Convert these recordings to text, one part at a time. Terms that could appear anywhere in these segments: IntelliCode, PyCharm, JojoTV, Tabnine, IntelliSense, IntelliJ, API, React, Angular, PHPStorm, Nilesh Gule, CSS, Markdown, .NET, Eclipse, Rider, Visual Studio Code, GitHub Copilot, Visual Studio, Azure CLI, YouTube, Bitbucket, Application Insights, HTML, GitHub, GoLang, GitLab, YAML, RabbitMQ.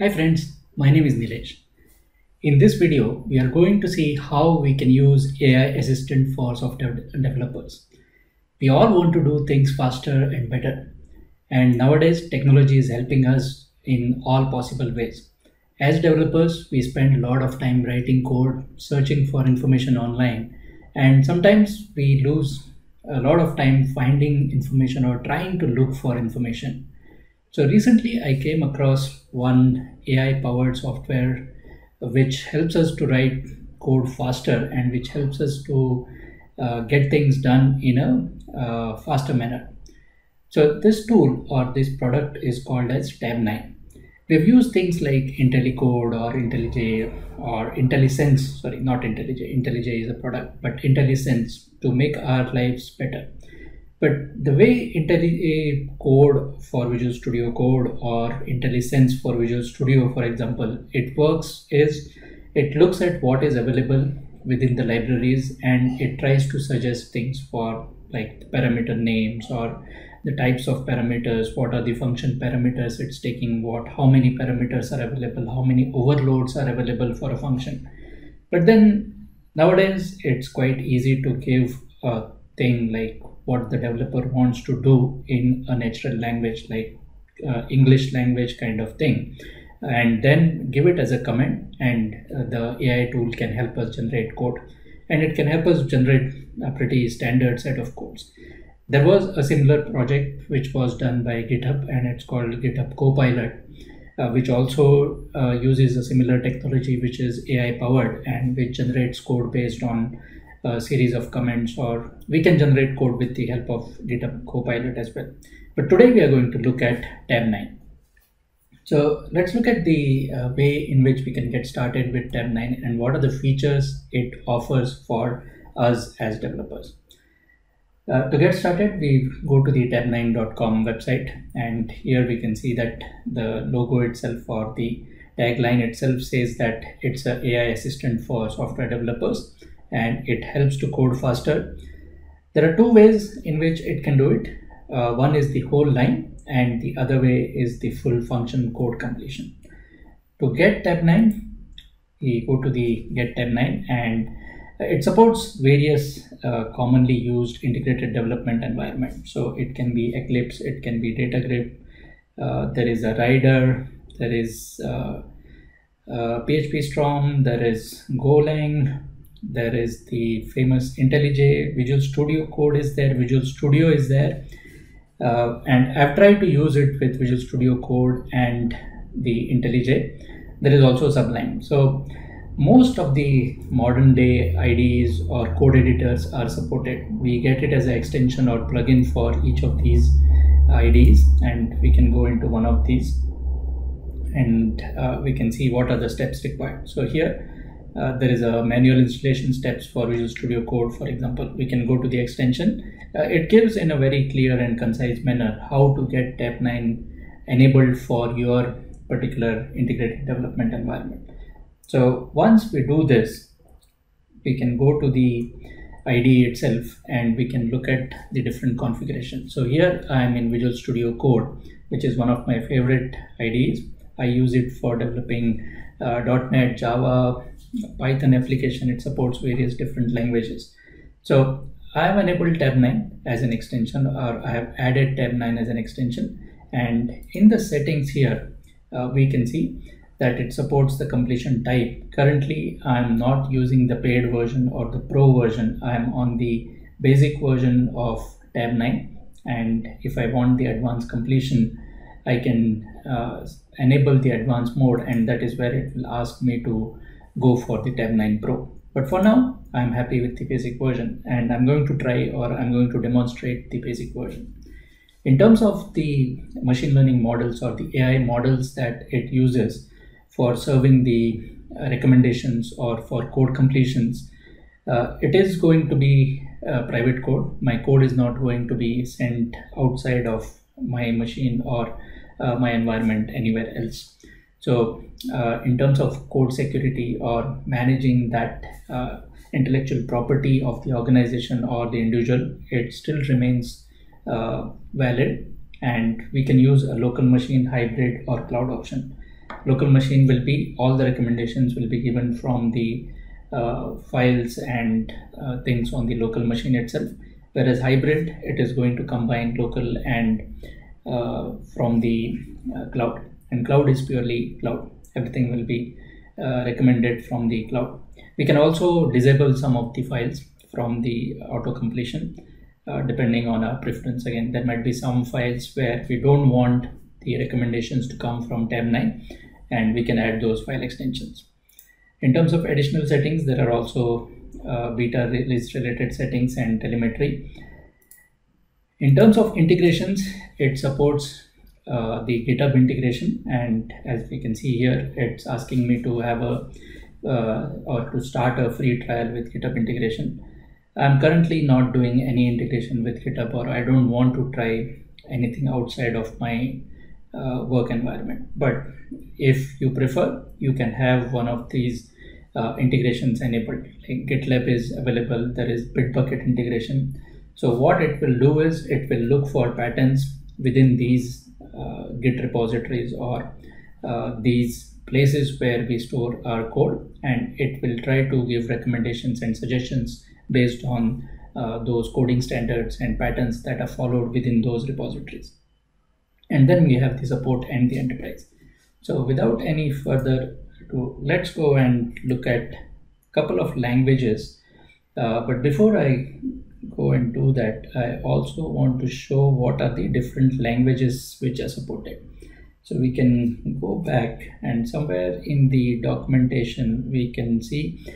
Hi friends, my name is Nilesh. In this video, we are going to see how we can use AI assistant for software developers. We all want to do things faster and better. And nowadays, technology is helping us in all possible ways. As developers, we spend a lot of time writing code, searching for information online, and sometimes we lose a lot of time finding information or trying to look for information. So recently I came across one AI-powered software which helps us to write code faster and which helps us to get things done in a faster manner. So this tool or this product is called as Tabnine. We've used things like IntelliCode or IntelliJ or IntelliSense, sorry, not IntelliJ, IntelliJ is a product, but IntelliSense to make our lives better. But the way IntelliCode for Visual Studio Code or IntelliSense for Visual Studio, for example, it works is it looks at what is available within the libraries and it tries to suggest things for like the parameter names or the types of parameters, what are the function parameters it's taking, how many parameters are available, how many overloads are available for a function. But then nowadays it's quite easy to give a thing like what the developer wants to do in a natural language like English language kind of thing, and then give it as a command, and the AI tool can help us generate code, and it can help us generate a pretty standard set of codes. There was a similar project which was done by GitHub, and it's called GitHub Copilot, which also uses a similar technology which is AI powered and which generates code based on a series of comments, or we can generate code with the help of GitHub Copilot as well. But today we are going to look at Tabnine. So let's look at the way in which we can get started with Tabnine and what are the features it offers for us as developers. To get started, we go to the tabnine.com website, and here we can see that the logo itself or the tagline itself says that it's an AI assistant for software developers, and it helps to code faster. There are two ways in which it can do it. One is the whole line and the other way is the full function code completion. To get Tabnine, we go to the Get Tabnine, and it supports various commonly used integrated development environments. So it can be Eclipse, it can be DataGrip, there is a Rider, there is PHPStorm, there is GoLang, there is the famous IntelliJ, Visual Studio Code is there, Visual Studio is there, and I've tried to use it with Visual Studio Code and the IntelliJ. There is also Sublime. So most of the modern day IDEs or code editors are supported. We get it as an extension or plugin for each of these IDEs, and we can go into one of these and we can see what are the steps required. So here there is a manual installation steps for Visual Studio Code, for example. We can go to the extension. It gives in a very clear and concise manner how to get Tabnine enabled for your particular integrated development environment. So once we do this, we can go to the IDE itself and we can look at the different configurations. So here I am in Visual Studio Code, which is one of my favorite IDEs. I use it for developing .NET, Java, Python application. It supports various different languages. So I have enabled Tabnine as an extension, or I have added Tabnine as an extension, and in the settings here we can see that it supports the completion type. Currently I am not using the paid version or the pro version. I am on the basic version of Tabnine, and if I want the advanced completion, I can enable the advanced mode, and that is where it will ask me to go for the Tabnine Pro. But for now, I'm happy with the basic version, and I'm going to try, or I'm going to demonstrate the basic version. In terms of the machine learning models or the AI models that it uses for serving the recommendations or for code completions, it is going to be private code. My code is not going to be sent outside of my machine or my environment anywhere else. So in terms of code security or managing that intellectual property of the organization or the individual, it still remains valid, and we can use a local machine, hybrid or cloud option. local machine will be, all the recommendations will be given from the files and things on the local machine itself. Whereas hybrid, it is going to combine local and from the cloud, and cloud is purely cloud. Everything will be recommended from the cloud. We can also disable some of the files from the auto completion depending on our preference. Again, there might be some files where we don't want the recommendations to come from Tabnine, and we can add those file extensions. In terms of additional settings, there are also beta release related settings and telemetry. In terms of integrations, it supports the GitHub integration, and as we can see here, it's asking me to have a or to start a free trial with GitHub integration. I'm currently not doing any integration with GitHub, or I don't want to try anything outside of my work environment. But if you prefer, you can have one of these integrations enabled. Like GitLab is available, there is Bitbucket integration. So what it will do is it will look for patterns within these Git repositories or these places where we store our code, and it will try to give recommendations and suggestions based on those coding standards and patterns that are followed within those repositories. And then we have the support and the enterprise. So without any further ado, let's go and look at a couple of languages. But before I go and do that, I also want to show what are the different languages which are supported. So we can go back, and somewhere in the documentation we can see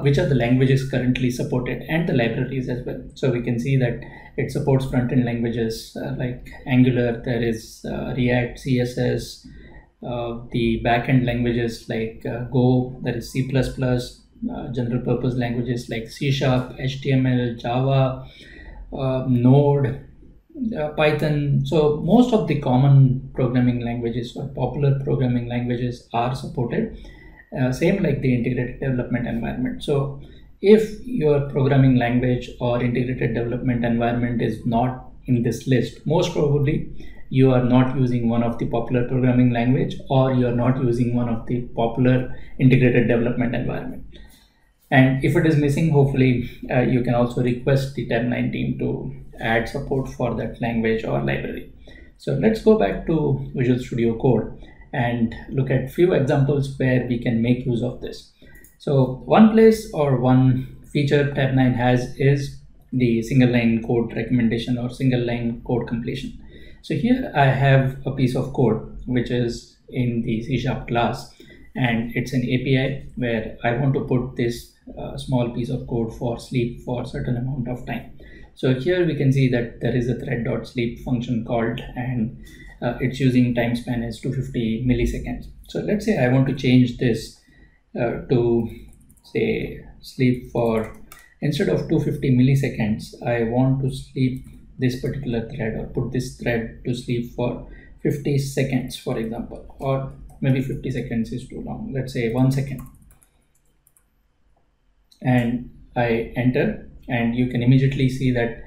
which are the languages currently supported and the libraries as well. So we can see that it supports front-end languages like Angular, there is React, CSS, the back-end languages like Go, there is C++, general purpose languages like C#, HTML, Java, Node, Python. So most of the common programming languages or popular programming languages are supported, same like the integrated development environment. So if your programming language or integrated development environment is not in this list, most probably you are not using one of the popular programming language, or you are not using one of the popular integrated development environment. And if it is missing, hopefully you can also request the Tabnine team to add support for that language or library. So let's go back to Visual Studio Code and look at few examples where we can make use of this. So one place or one feature Tabnine has is the single line code recommendation or single line code completion. So here I have a piece of code which is in the C# class, and it's an API where I want to put this small piece of code for sleep for a certain amount of time. So here we can see that there is a thread.sleep function called, and it's using time span as 250 milliseconds. So let's say I want to change this to say sleep for, instead of 250 milliseconds, I want to sleep this particular thread or put this thread to sleep for 50 seconds, for example, or maybe 50 seconds is too long. Let's say 1 second. And I enter, and you can immediately see that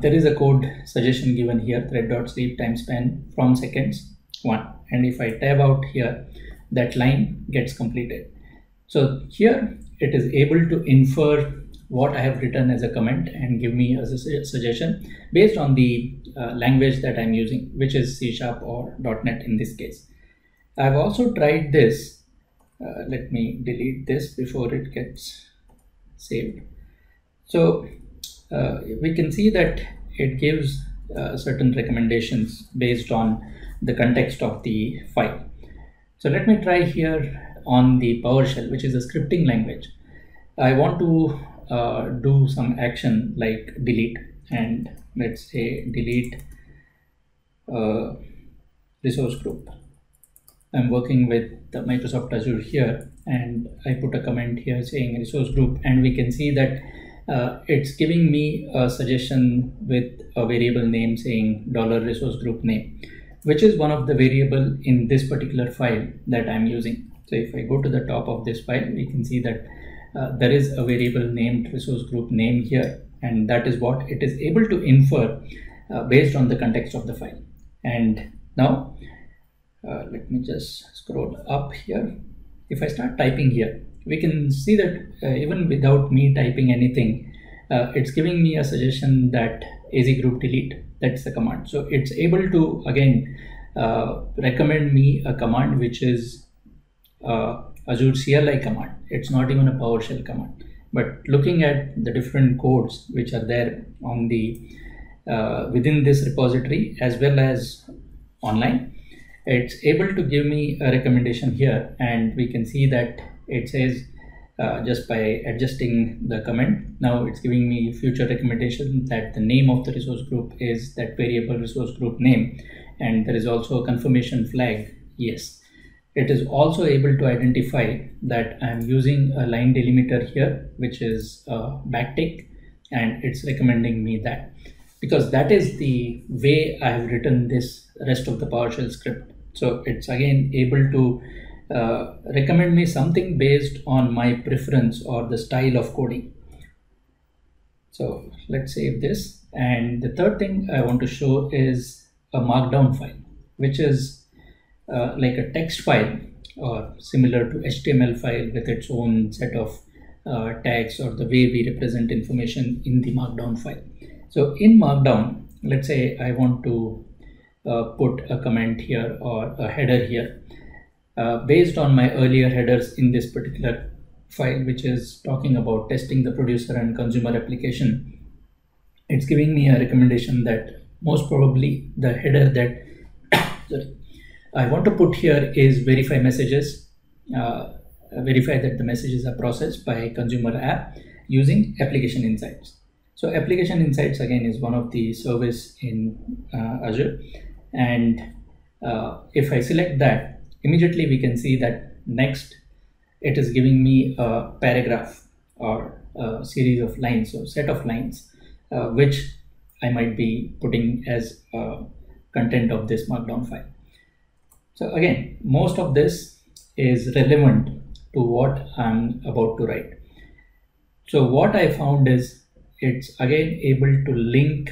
there is a code suggestion given here, thread.sleep time span from seconds 1. And if I tab out here, that line gets completed. So here it is able to infer what I have written as a comment and give me as a suggestion based on the language that I'm using, which is C# or .NET in this case. I've also tried this. Let me delete this before it gets saved. So we can see that it gives certain recommendations based on the context of the file. So let me try here on the PowerShell, which is a scripting language. I want to do some action like delete, and let's say delete resource group. I'm working with the Microsoft Azure here, and I put a comment here saying resource group, and we can see that it's giving me a suggestion with a variable name saying $resource group name, which is one of the variable in this particular file that I'm using. So if I go to the top of this file, we can see that there is a variable named resource group name here, and that is what it is able to infer based on the context of the file. And now Let me just scroll up here. If I start typing here, we can see that even without me typing anything, it's giving me a suggestion that az group delete, that's the command. So it's able to again recommend me a command which is Azure CLI command. It's not even a PowerShell command. But looking at the different codes which are there on the within this repository as well as online, it's able to give me a recommendation here, and we can see that it says just by adjusting the comment, now it's giving me future recommendation that the name of the resource group is that variable resource group name, and there is also a confirmation flag yes. It is also able to identify that I'm using a line delimiter here, which is a backtick, and it's recommending me that, because that is the way I have written this rest of the PowerShell script. So it's again able to recommend me something based on my preference or the style of coding. So let's save this. And the third thing I want to show is a markdown file, which is like a text file or similar to HTML file with its own set of tags or the way we represent information in the markdown file. So in markdown, let's say I want to put a comment here or a header here. Based on my earlier headers in this particular file, which is talking about testing the producer and consumer application, it's giving me a recommendation that most probably the header that sorry, I want to put here is verify messages, verify that the messages are processed by consumer app using Application Insights. So Application Insights again is one of the service in Azure, and if I select that, immediately we can see that next it is giving me a paragraph or a series of lines, so set of lines, which I might be putting as content of this markdown file. So again, most of this is relevant to what I'm about to write. So what I found is it's again able to link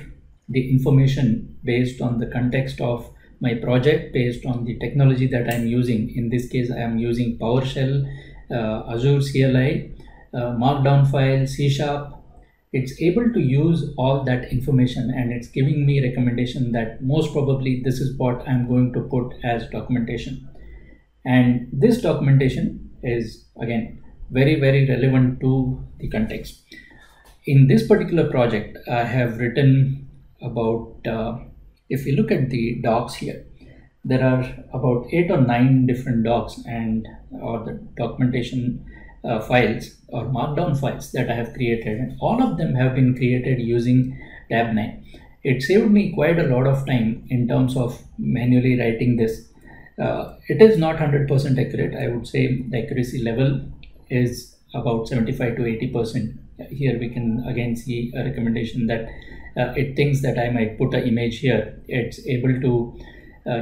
the information based on the context of my project, based on the technology that I'm using. In this case, I am using PowerShell, Azure CLI, Markdown file, C#. It's able to use all that information, and it's giving me recommendation that most probably this is what I'm going to put as documentation. And this documentation is again very, very relevant to the context. In this particular project, I have written about if you look at the docs here, there are about 8 or 9 different docs and or the documentation files or markdown files that I have created, and all of them have been created using Tabnine. It saved me quite a lot of time in terms of manually writing this. It is not 100% accurate. I would say the accuracy level is about 75 to 80%. Here we can again see a recommendation that it thinks that I might put an image here. It's able to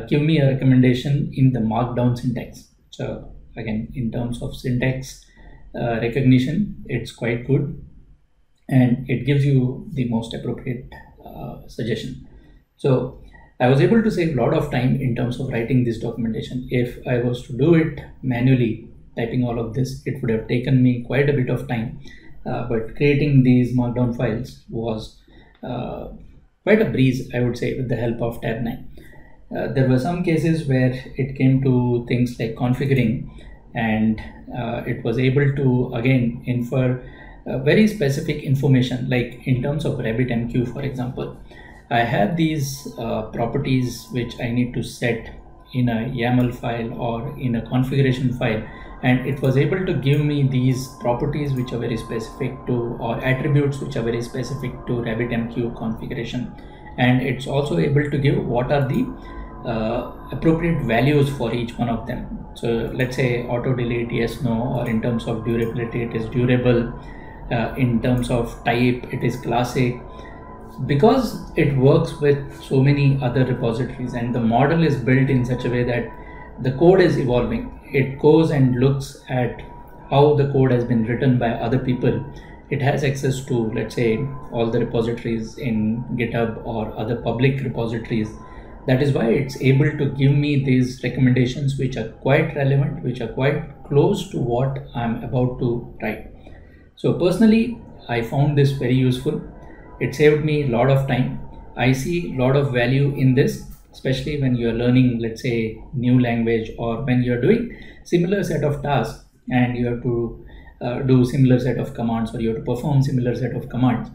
give me a recommendation in the markdown syntax. So again, in terms of syntax recognition, it's quite good, and it gives you the most appropriate suggestion. So I was able to save a lot of time in terms of writing this documentation. If I was to do it manually, typing all of this, it would have taken me quite a bit of time. But creating these markdown files was quite a breeze, I would say, with the help of Tabnine. There were some cases where it came to things like configuring, and it was able to again infer very specific information, like in terms of RabbitMQ, for example. I have these properties which I need to set in a YAML file or in a configuration file, and it was able to give me these properties which are very specific to, or attributes which are very specific to, RabbitMQ configuration. And it's also able to give what are the appropriate values for each one of them. So let's say auto delete, yes, no, or in terms of durability, it is durable. In terms of type, it is classic. Because it works with so many other repositories, and the model is built in such a way that the code is evolving. It goes and looks at how the code has been written by other people. It has access to, let's say, all the repositories in GitHub or other public repositories. That is why it's able to give me these recommendations which are quite relevant, which are quite close to what I'm about to write. So personally, I found this very useful. It saved me a lot of time. I see a lot of value in this, especially when you're learning, let's say, new language, or when you're doing similar set of tasks and you have to do similar set of commands, or you have to perform similar set of commands.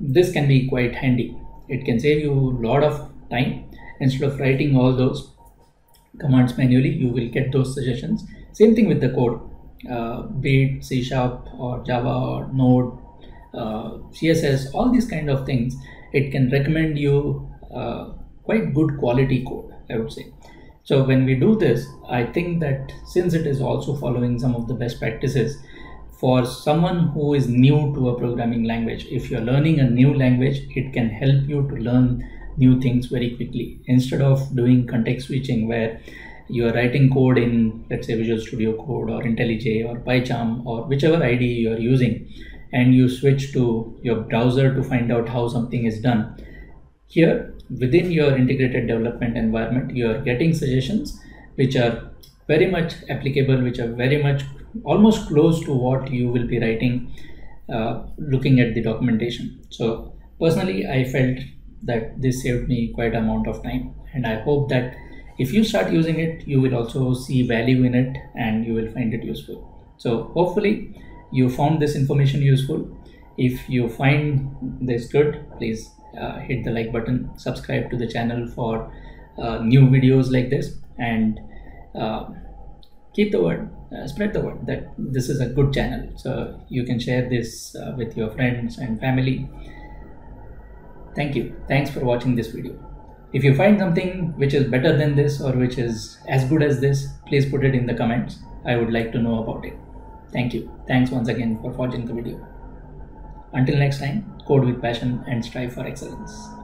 This can be quite handy. It can save you a lot of time. Instead of writing all those commands manually, you will get those suggestions. Same thing with the code, be it C# or Java or Node, CSS, all these kind of things. It can recommend you quite good quality code, I would say. So when we do this, I think that since it is also following some of the best practices for someone who is new to a programming language, if you're learning a new language, it can help you to learn new things very quickly, instead of doing context switching where you are writing code in, let's say, Visual Studio Code or IntelliJ or PyCharm or whichever IDE you are using, and you switch to your browser to find out how something is done. Here, within your integrated development environment, you are getting suggestions which are very much applicable, which are very much almost close to what you will be writing looking at the documentation. So personally, I felt that this saved me quite an amount of time, and I hope that if you start using it, you will also see value in it and you will find it useful. So hopefully you found this information useful. If you find this good, please hit the like button, subscribe to the channel for new videos like this, and keep the word, spread the word that this is a good channel. So you can share this with your friends and family. Thank you. Thanks for watching this video. If you find something which is better than this or which is as good as this, please put it in the comments. I would like to know about it. Thank you. Thanks once again for watching the video. Until next time, code with passion and strive for excellence.